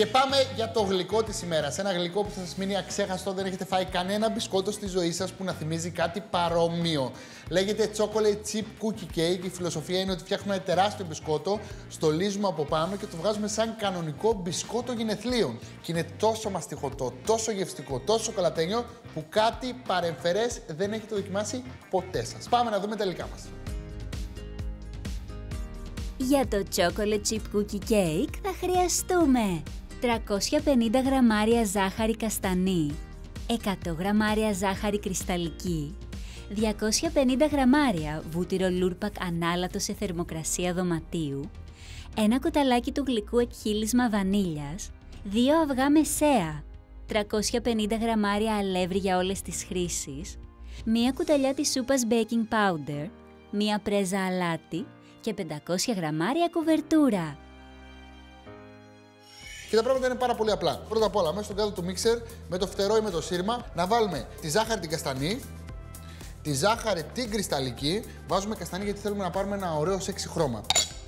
Και πάμε για το γλυκό της ημέρας. Ένα γλυκό που θα σας μείνει αξέχαστο, δεν έχετε φάει κανένα μπισκότο στη ζωή σας που να θυμίζει κάτι παρόμοιο. Λέγεται Chocolate Chip Cookie Cake. Η φιλοσοφία είναι ότι φτιάχνουμε ένα τεράστιο μπισκότο, στολίζουμε από πάνω και το βγάζουμε σαν κανονικό μπισκότο γενεθλίων. Και είναι τόσο μαστιχωτό, τόσο γευστικό, τόσο σοκολατένιο που κάτι παρεμφερές δεν έχετε δοκιμάσει ποτέ σας. Πάμε να δούμε τα υλικά μας. Για το Chocolate Chip Cookie Cake θα χρειαστούμε 350 γραμμάρια ζάχαρη καστανή, 100 γραμμάρια ζάχαρη κρυσταλλική, 250 γραμμάρια βούτυρο λούρπακ ανάλατο σε θερμοκρασία δωματίου, ένα κοταλάκι του γλυκού εκχύλισμα βανίλιας, 2 αυγά μεσαία, 350 γραμμάρια αλεύρι για όλες τις χρήσεις, 1 κουταλιά της σούπας baking powder, 1 πρέζα αλάτι και 500 γραμμάρια κουβερτούρα. Και τα πράγματα είναι πάρα πολύ απλά. Πρώτα απ' όλα, μέσα στον κάδο του μίξερ, με το φτερό ή με το σύρμα, να βάλουμε τη ζάχαρη την καστανή, τη ζάχαρη την κρυσταλλική. Βάζουμε καστανή γιατί θέλουμε να πάρουμε ένα ωραίο σεξι χρώμα.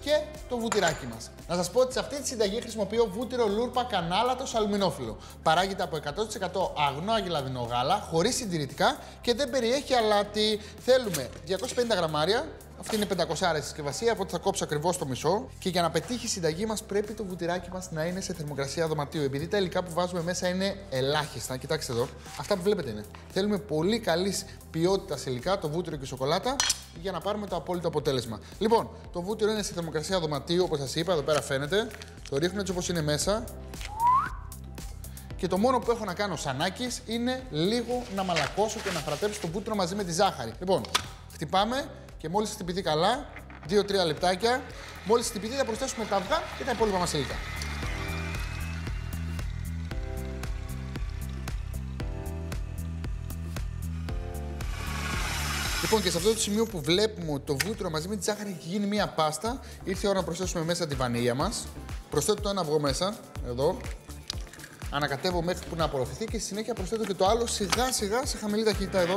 Και το βουτυράκι μας. Να σας πω ότι σε αυτή τη συνταγή χρησιμοποιώ βούτυρο λούρπα κανάλατο αλουμινόφυλλο. Παράγεται από 100% αγνό αγελαδινό γάλα, χωρίς συντηρητικά και δεν περιέχει αλάτι. Θέλουμε 250 γραμμάρια. Αυτή είναι 500 άρες συσκευασία, οπότε θα κόψω ακριβώς το μισό. Και για να πετύχει η συνταγή μας, πρέπει το βουτυράκι μας να είναι σε θερμοκρασία δωματίου. Επειδή τα υλικά που βάζουμε μέσα είναι ελάχιστα, κοιτάξτε εδώ, αυτά που βλέπετε είναι. Θέλουμε πολύ καλής ποιότητας υλικά, το βούτυρο και η σοκολάτα, για να πάρουμε το απόλυτο αποτέλεσμα. Λοιπόν, το βούτυρο είναι σε θερμοκρασία δωματίου, όπως σας είπα, εδώ πέρα φαίνεται. Το ρίχνουμε έτσι όπως είναι μέσα. Και το μόνο που έχω να κάνω σαν Άκης είναι λίγο να μαλακώσω και να φρατέψω το βούτυρο μαζί με τη ζάχαρη. Λοιπόν, χτυπάμε. Και μόλις χτυπηθεί καλά, 2-3 λεπτάκια, μόλις χτυπηθεί θα προσθέσουμε τα αυγά και τα υπόλοιπα μας υλικά. Λοιπόν, και σε αυτό το σημείο που βλέπουμε ότι το βούτυρο μαζί με τη ζάχαρη έχει γίνει μία πάστα, ήρθε η ώρα να προσθέσουμε μέσα τη βανίλια μας. Προσθέτω το ένα αυγό μέσα, εδώ. Ανακατεύω μέχρι που να απορροφηθεί και στη συνέχεια προσθέτω και το άλλο σιγά-σιγά σε χαμηλή ταχύτητα εδώ.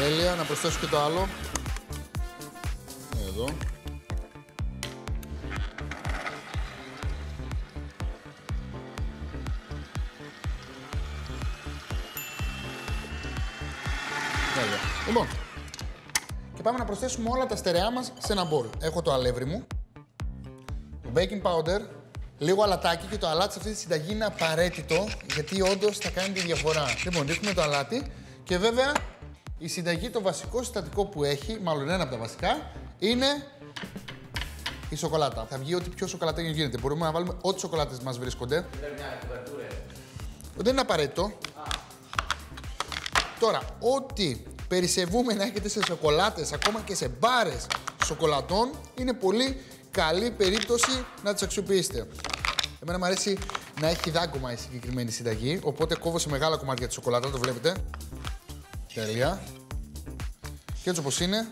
Τέλεια, να προσθέσω και το άλλο. Εδώ. Τέλεια. Λοιπόν, και πάμε να προσθέσουμε όλα τα στερεά μας σε ένα μπολ. Έχω το αλεύρι μου, το baking powder, λίγο αλατάκι, και το αλάτι σε αυτή τη συνταγή είναι απαραίτητο, γιατί όντως θα κάνει τη διαφορά. Λοιπόν, ρίχνουμε το αλάτι και βέβαια η συνταγή, το βασικό συστατικό που έχει, μάλλον ένα από τα βασικά, είναι η σοκολάτα. Θα βγει ό,τι πιο σοκολατένιο γίνεται. Μπορούμε να βάλουμε ό,τι σοκολάτες μας βρίσκονται. Δεν είναι απαραίτητο. Τώρα, ό,τι περισσευούμενα έχετε σε σοκολάτες, ακόμα και σε μπάρες σοκολατών, είναι πολύ καλή περίπτωση να τις αξιοποιήσετε. Εμένα μου αρέσει να έχει δάγκωμα η συγκεκριμένη συνταγή, οπότε κόβω σε μεγάλα κομμάτια τη σοκολάτα, το βλέπετε. Τέλεια. Και έτσι όπως είναι,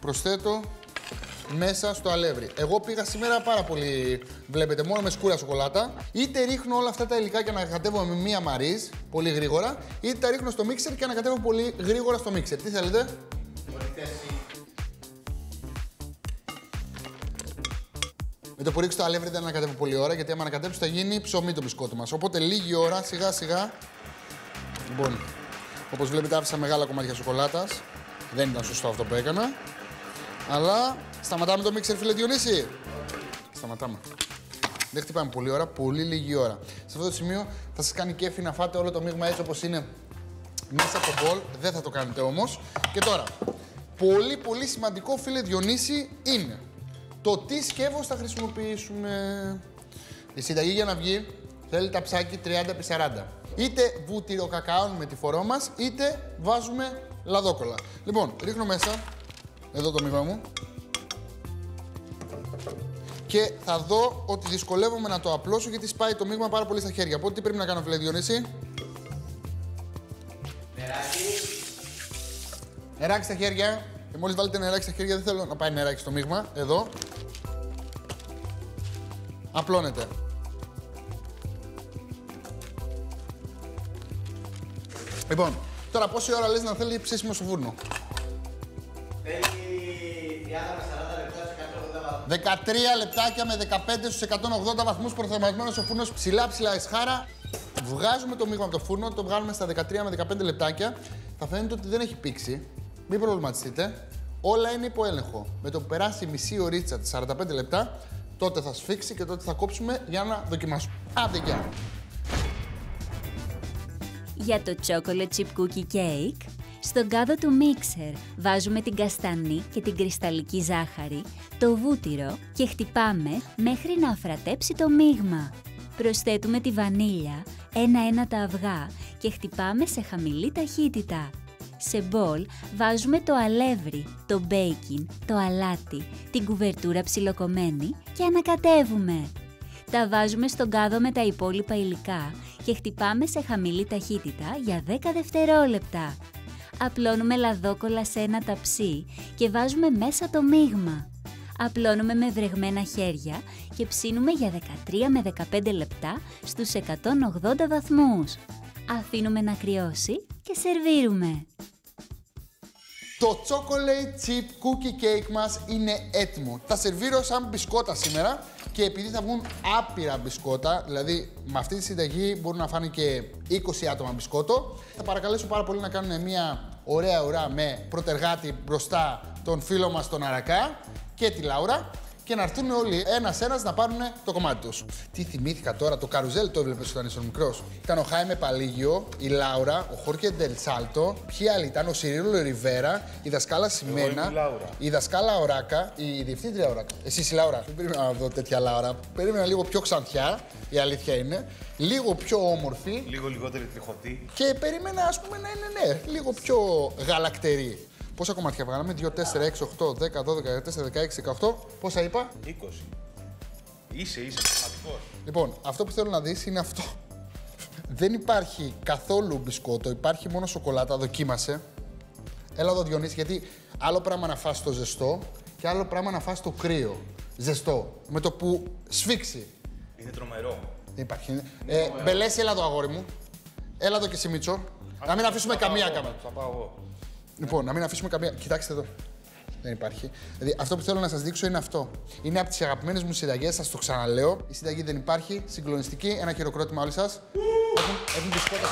προσθέτω μέσα στο αλεύρι. Εγώ πήγα σήμερα πάρα πολύ, βλέπετε, μόνο με σκούρα σοκολάτα. Είτε ρίχνω όλα αυτά τα υλικά και ανακατεύω με μία μαρίς, πολύ γρήγορα, είτε τα ρίχνω στο μίξερ και ανακατεύω πολύ γρήγορα στο μίξερ. Τι θέλετε? Με το που ρίξω το αλεύρι δεν ανακατεύω πολύ ώρα, γιατί άμα ανακατέψω θα γίνει ψωμί το μπισκότο μας. Οπότε λίγη ώρα, σιγά σιγά. Λοιπόν, όπως βλέπετε, άφησα μεγάλα κομμάτια σοκολάτας. Δεν ήταν σωστό αυτό που έκανα. Αλλά σταματάμε το μίξερ, φίλε Διονύση. Σταματάμε. Δεν χτυπάμε πολύ ώρα, πολύ λίγη ώρα. Σε αυτό το σημείο θα σας κάνει κέφι να φάτε όλο το μείγμα έτσι όπως είναι μέσα από το μπολ. Δεν θα το κάνετε όμως. Και τώρα, πολύ πολύ σημαντικό, φίλε Διονύση, είναι το τι σκεύος θα χρησιμοποιήσουμε. Η συνταγή για να βγει θέλει ταψάκι 30-40. Είτε βούτυρο κακάον με τη φορό μας, είτε βάζουμε λαδόκολλα. Λοιπόν, ρίχνω μέσα, εδώ το μύβα μου, και θα δω ότι δυσκολεύομαι να το απλώσω γιατί σπάει το μείγμα πάρα πολύ στα χέρια. Οπότε τι πρέπει να κάνω, φίλε Διονύση? Νεράκι. Νεράκι στα χέρια. Και μόλις βάλετε νεράκι στα χέρια, δεν θέλω να πάει νεράκι στο μείγμα. Εδώ. Απλώνεται. Λοιπόν, τώρα πόση ώρα λες να θέλει ψήσιμο στο φούρνο? Θέλει 30-40 13 λεπτάκια με 15 στους 180 βαθμούς προθερμασμένος ο φούρνος, ψηλά εσχάρα. Βγάζουμε το μείγμα από το φούρνο, το βγάλουμε στα 13 με 15 λεπτάκια. Θα φαίνεται ότι δεν έχει πήξει. Μην προβληματιστείτε. Όλα είναι υπό έλεγχο. Με το που περάσει μισή ωρίτσα, 45 λεπτά, τότε θα σφίξει και τότε θα κόψουμε για να δοκιμάσουμε. Άντε, γεια! Για το chocolate chip cookie cake, στον κάδο του μίξερ βάζουμε την καστανή και την κρυσταλλική ζάχαρη, το βούτυρο και χτυπάμε μέχρι να αφρατέψει το μείγμα. Προσθέτουμε τη βανίλια, ένα-ένα τα αυγά και χτυπάμε σε χαμηλή ταχύτητα. Σε μπολ βάζουμε το αλεύρι, το μπέικιν, το αλάτι, την κουβερτούρα ψιλοκομμένη και ανακατεύουμε. Τα βάζουμε στον κάδο με τα υπόλοιπα υλικά και χτυπάμε σε χαμηλή ταχύτητα για 10 δευτερόλεπτα. Απλώνουμε λαδόκολλα σε ένα ταψί και βάζουμε μέσα το μείγμα. Απλώνουμε με βρεγμένα χέρια και ψήνουμε για 13 με 15 λεπτά στους 180 βαθμούς. Αφήνουμε να κρυώσει και σερβίρουμε. Το chocolate chip cookie cake μας είναι έτοιμο. Τα σερβίρω σαν μπισκότα σήμερα και επειδή θα βγουν άπειρα μπισκότα, δηλαδή με αυτή τη συνταγή μπορούν να φάνε και 20 άτομα μπισκότο, θα παρακαλέσω πάρα πολύ να κάνουν μια ωραία ουρά με πρωτεργάτη μπροστά τον φίλο μας τον Αρακά και τη Λάουρα και να έρθουν όλοι ένας-ένας να πάρουν το κομμάτι τους. Τι θυμήθηκα τώρα, το καρουζέλ το έβλεπες όταν ήσουν μικρός. Ήταν ο Χάιμε Παλίγιο, η Λάουρα, ο Χόρκε Ντελσάλτο, ποιοι άλλοι ήταν, ο Σιρίλο Ριβέρα, η δασκάλα Σιμένα, η δασκάλα Οράκα, η διευθύντρια Οράκα. Εσείς η Λάουρα. Δεν περίμενα να δω τέτοια Λάουρα. Περίμενα λίγο πιο ξανθιά, η αλήθεια είναι. Λίγο πιο όμορφη. Λίγο λιγότερη τριχωτή. Και περίμενα, ας πούμε, να είναι ναι, λίγο πιο γαλακτερή. Πόσα κομμάτια βγάλαμε, 2, 4, 6, 8, 10, 12, 14, 16, 18, πόσα είπα? 20. Είσαι πραγματικός. Λοιπόν, αυτό που θέλω να δεις είναι αυτό. Δεν υπάρχει καθόλου μπισκότο, υπάρχει μόνο σοκολάτα, δοκίμασε. Έλα εδώ Διονύση, γιατί άλλο πράγμα να φας το ζεστό και άλλο πράγμα να φας το κρύο. Ζεστό, με το που σφίξει. Είναι τρομερό. Δεν υπάρχει. Μπελέση, έλα εδώ αγόρι μου. Έλα εδώ και εσύ Μίτσο. Να μην αφήσουμε καμία κάμερα. Θα πάω εγώ. Λοιπόν, να μην αφήσουμε καμία. Κοιτάξτε εδώ. Δεν υπάρχει. Δηλαδή, αυτό που θέλω να σας δείξω είναι αυτό. Είναι από τις αγαπημένες μου συνταγές, σας το ξαναλέω. Η συνταγή δεν υπάρχει. Συγκλονιστική. Ένα χειροκρότημα όλοι σας. Έχουν μπισκότα.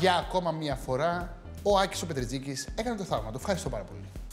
Για ακόμα μία φορά, ο Άκης ο Πετριτζίκης έκανε το θαύμα. Το ευχαριστώ πάρα πολύ.